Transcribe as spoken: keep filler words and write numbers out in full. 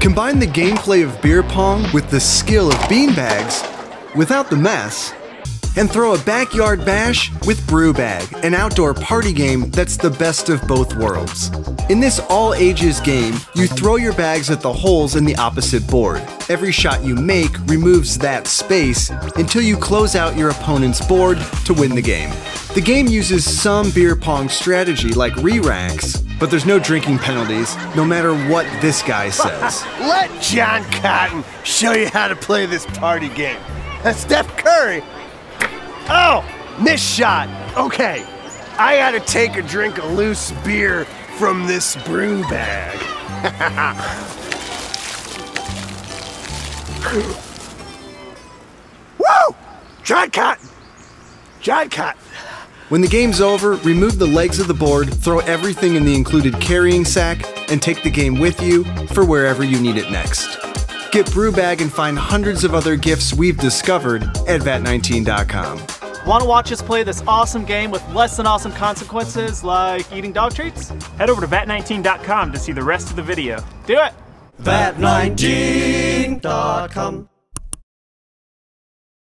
Combine the gameplay of beer pong with the skill of beanbags without the mess, and throw a backyard bash with Bru-Bag, an outdoor party game that's the best of both worlds. In this all-ages game, you throw your bags at the holes in the opposite board. Every shot you make removes that space until you close out your opponent's board to win the game. The game uses some beer pong strategy like re-racks, but there's no drinking penalties, no matter what this guy says. Let John Cotton show you how to play this party game. That's Steph Curry. Oh, missed shot. Okay, I gotta take a drink of loose beer from this Bru-Bag. Woo! John Cotton! John Cotton! When the game's over, remove the legs of the board, throw everything in the included carrying sack, and take the game with you for wherever you need it next. Get Bru-Bag and find hundreds of other gifts we've discovered at vat nineteen dot com. Want to watch us play this awesome game with less than awesome consequences like eating dog treats? Head over to vat nineteen dot com to see the rest of the video. Do it! vat nineteen dot com